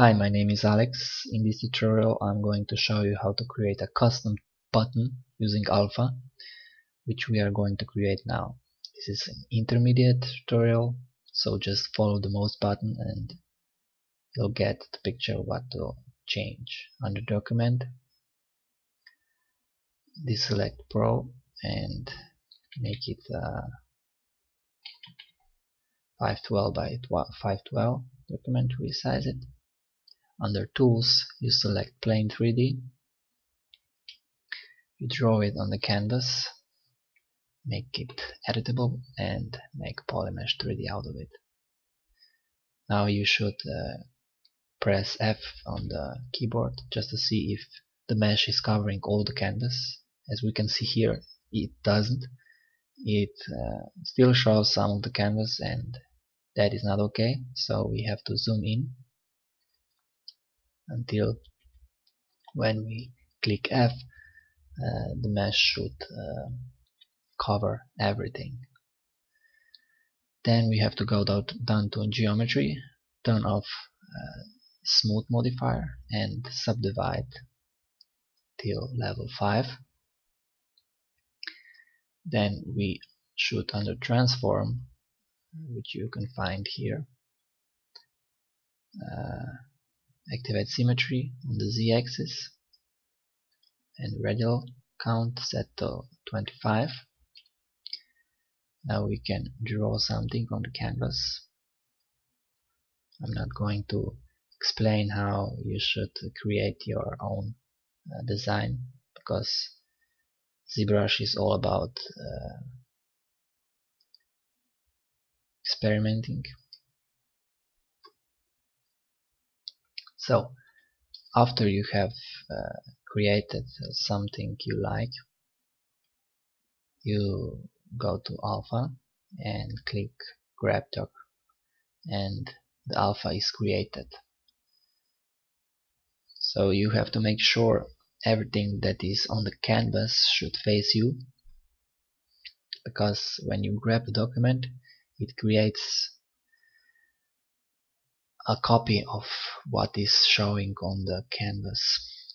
Hi, my name is Alex. In this tutorial I'm going to show you how to create a custom button using Alpha, which we are going to create now. This is an intermediate tutorial, so just follow the mouse button and you'll get the picture of what to change. Under document, deselect Pro and make it 512 by 512 document, resize it. Under Tools, you select Plane 3D, you draw it on the canvas, make it editable and make polymesh 3D out of it. Now you should press F on the keyboard just to see if the mesh is covering all the canvas. As we can see here, it doesn't. It still shows some of the canvas, and that is not okay, so we have to zoom in until when we click F, the mesh should cover everything. Then we have to go down to geometry, turn off smooth modifier and subdivide till level 5. Then we should, under transform, which you can find here, activate symmetry on the Z-axis and radial count set to 25. Now we can draw something on the canvas. I'm not going to explain how you should create your own design, because ZBrush is all about experimenting. So, after you have created something you like, you go to Alpha and click Grab Doc, and the Alpha is created. So you have to make sure everything that is on the canvas should face you, because when you grab the document, it creates a copy of what is showing on the canvas.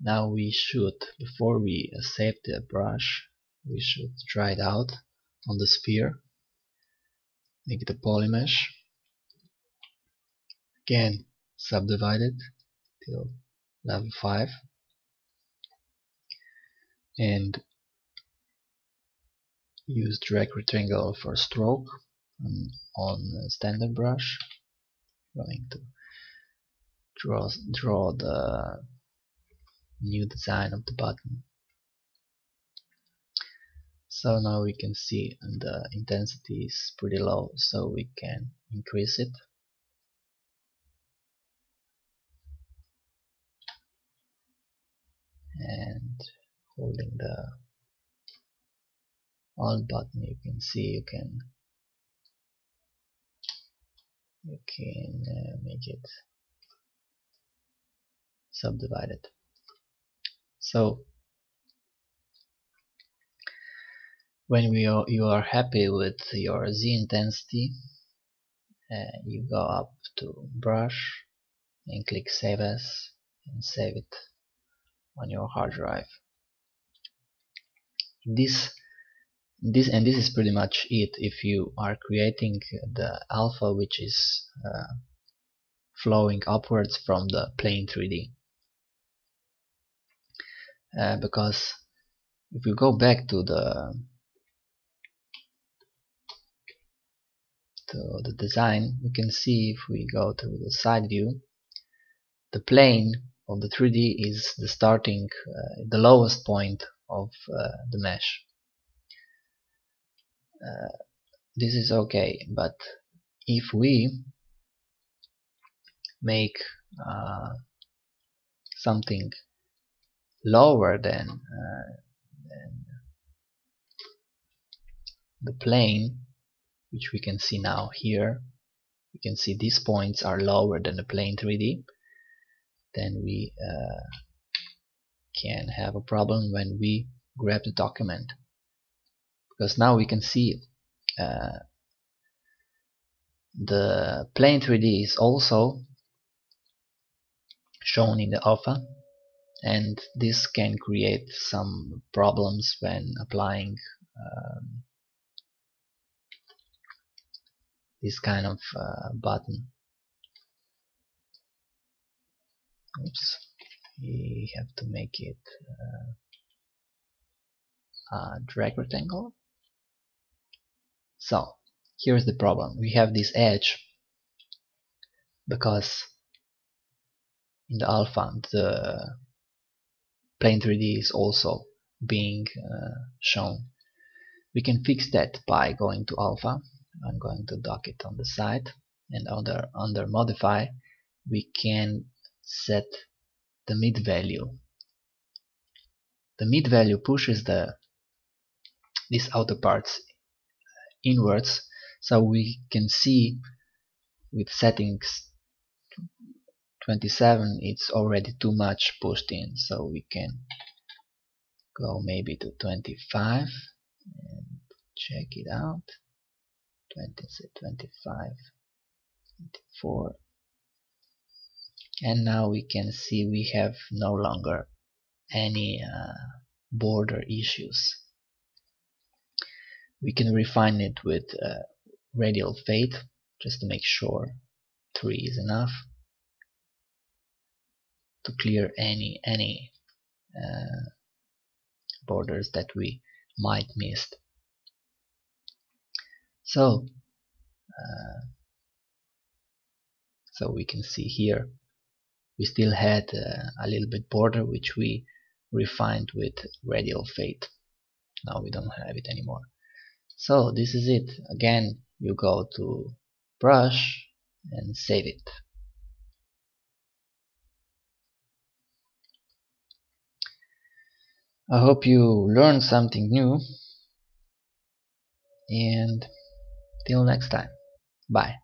Now we should, before we save the brush, we should try it out on the sphere. Make it a polymesh. Again, subdivide it till level 5. And use drag rectangle for stroke on standard brush. Going to draw the new design of the button. So now we can see the intensity is pretty low, so we can increase it. And holding the Alt button, you can see you can make it subdivided. So when you are happy with your Z intensity, you go up to brush and click Save As and save it on your hard drive. This is pretty much it. If you are creating the Alpha, which is flowing upwards from the Plane 3D, because if you go back to the design, we can see, if we go to the side view, the plane of the 3D is the starting, the lowest point of the mesh. This is okay, but if we make something lower than the plane, which we can see now here, you can see these points are lower than the plane 3D, then we can have a problem when we grab the document. Because now we can see The Plane 3D is also shown in the Alpha, and this can create some problems when applying this kind of button. Oops, we have to make it a drag rectangle. So here's the problem. We have this edge because in the Alpha the Plane 3D is also being shown. We can fix that by going to Alpha. I'm going to dock it on the side, and under Modify we can set the mid value. The mid value pushes these outer parts inwards, so we can see with settings 27 it's already too much pushed in, so we can go maybe to 25 and check it out. 20, 25, 24, and now we can see we have no longer any border issues. We can refine it with radial fade just to make sure 3 is enough to clear any borders that we might missed. So we can see here we still had a little bit border, which we refined with radial fade. Now we don't have it anymore. So this is it. Again, you go to brush and save it. I hope you learned something new, and till next time. Bye.